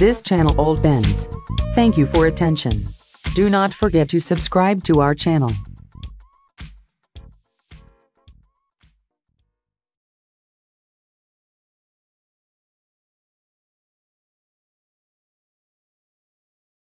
this channel Old Benz. Thank you for attention. Do not forget to subscribe to our channel.